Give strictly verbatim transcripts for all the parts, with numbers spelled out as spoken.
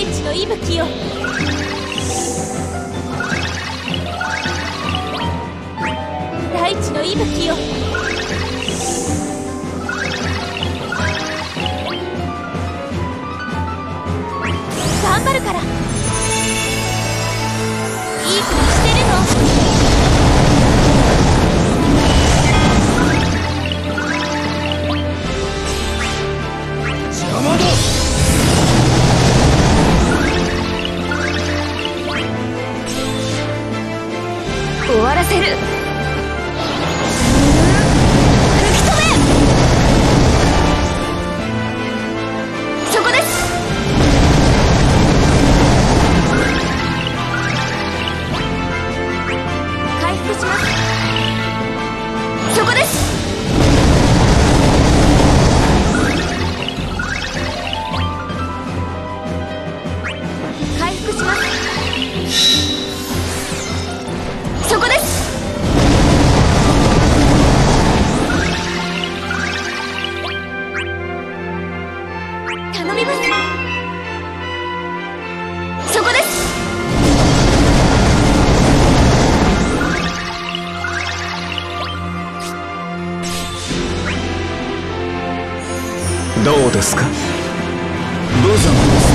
大地の息吹よ。大地の息吹よ。頑張るから。いいことしてるの。終わらせる。吹き止め。そこです。回復します。そこです。回復します。そこです。頼みます。そこです。どうですか。無様です。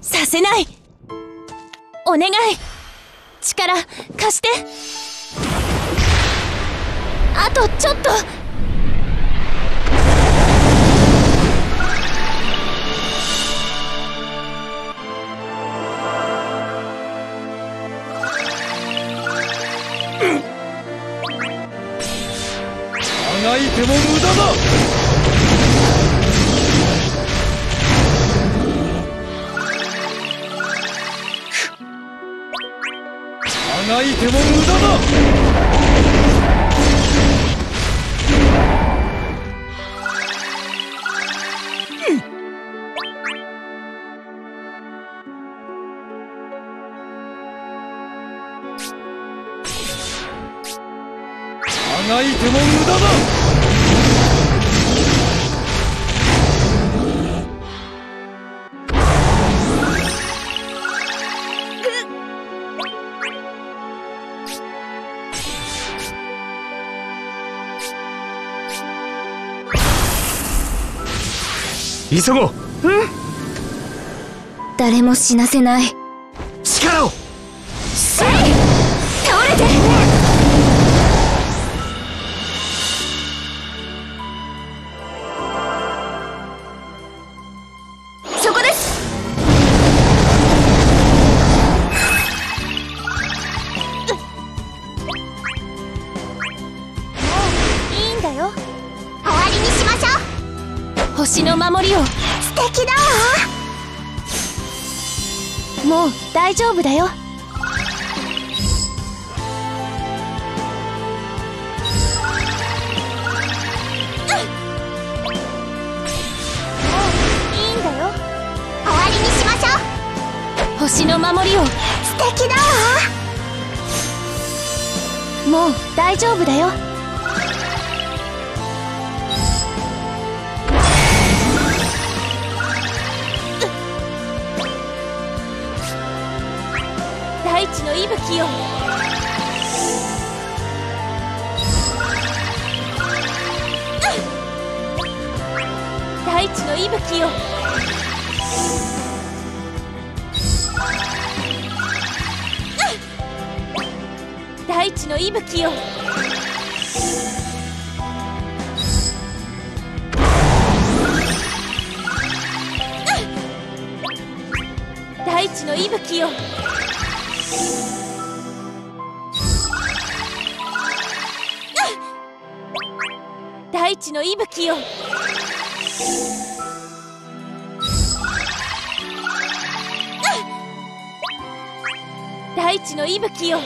させない。お願い。力貸して。あとちょっと。あがいても無駄だ。泣いても無駄だ。うん、泣いても無駄だ。急ごう。うん。誰も死なせない。力を。せい。倒れて。そこです。もういいんだよ。終わりにしましょう。星の守りを。素敵だわ。もう大丈夫だよ。うん、もういいんだよ。終わりにしましょう。星の守りを。素敵だわ。もう大丈夫だよ。大地の息吹よ。大地の息吹よ。大地の息吹よ。大地の息吹よ。大地の息吹よ。大地の息吹よ。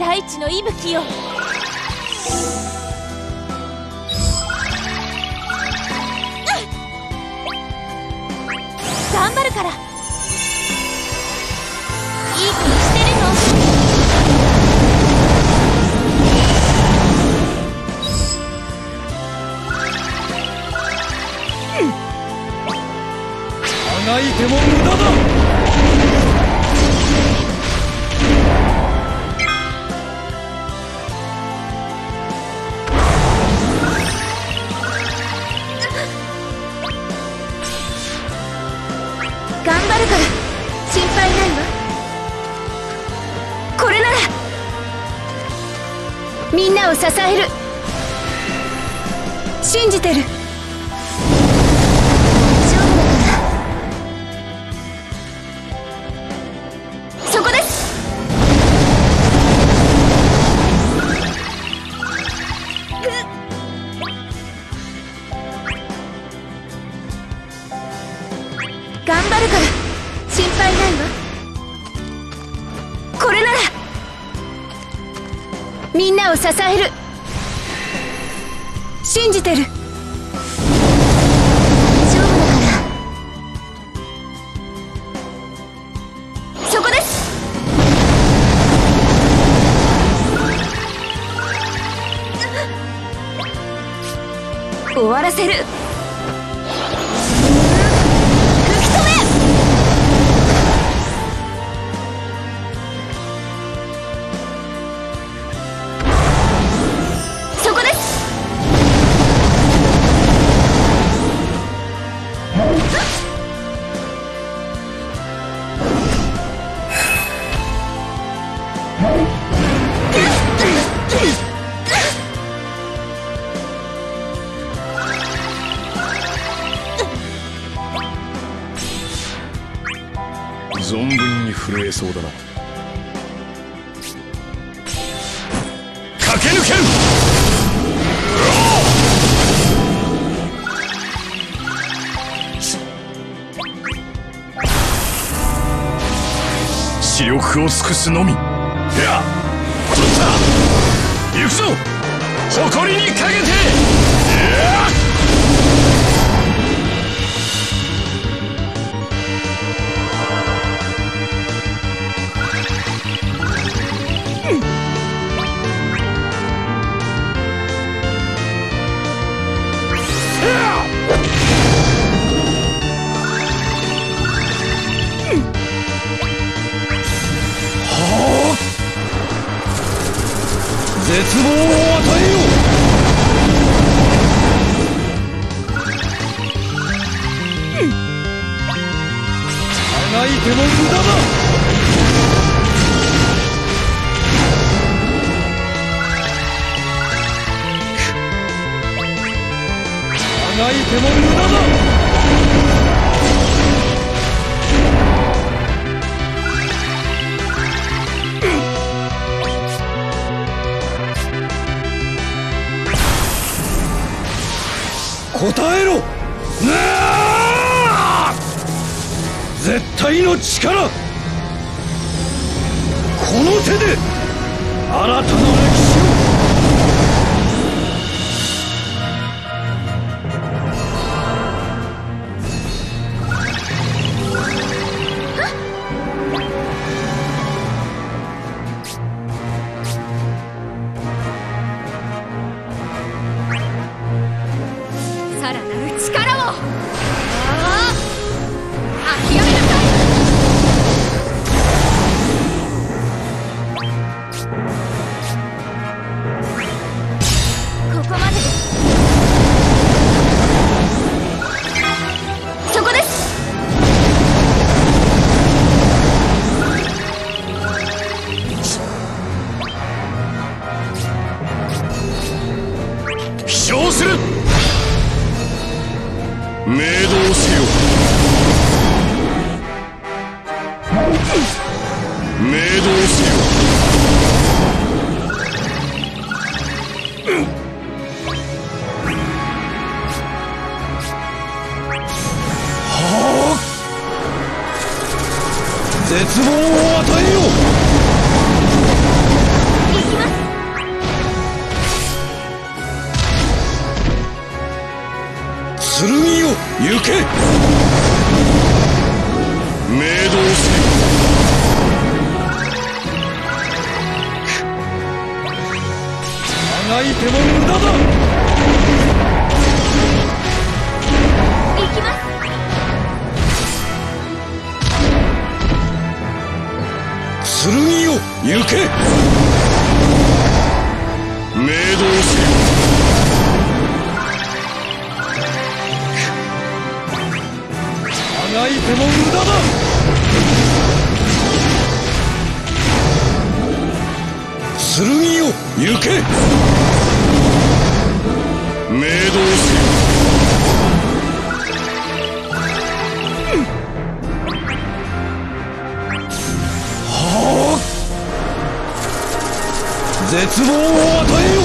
大地の息吹よ。頑張るから。いい子にしてるの。あがいても無駄だ。みんなを支える。信じてる。そこです。頑張るから心配ないわ。みんなを支える。信じてる。勝負だから。そこです。終わらせる。存分に震えそうだな。駆け抜ける。死力を尽くすのみ。いや、取った。行くぞ。誇りにかけて。いや絶望を与えよう。あがいても無駄だ。あがいても無駄だ。答えろ。絶対の力。この手であなたの歴史を。さらなる力を。ああ、諦めなさい。絶望を与えよう。いきます。剣よ、行け。明動せよ。あがいても無駄だ。行きます。剣よ、行け。明動せよ。あがいても無駄だ。剣よ、行け。明動せよ。はあ、絶望を与えよ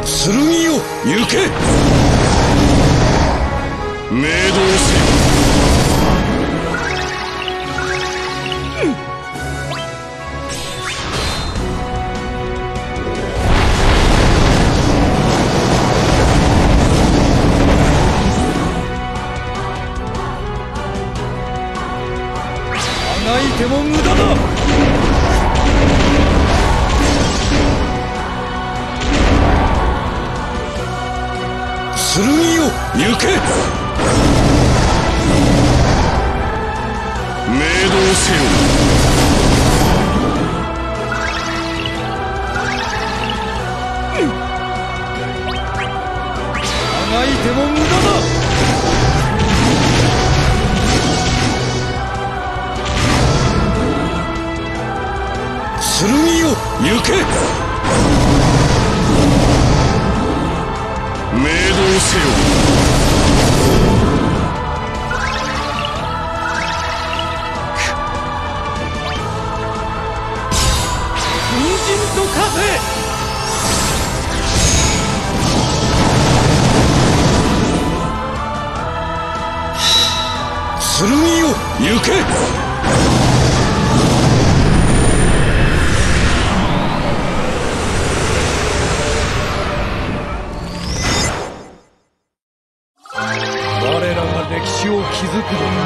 う。剣よ、行け。明動せよ。あがいても無駄だ。剣よ、行け。明動せよ。あがいても無駄だ。剣よ、行け。明動せよ。剣よ、行け。我らが歴史を築くのだ。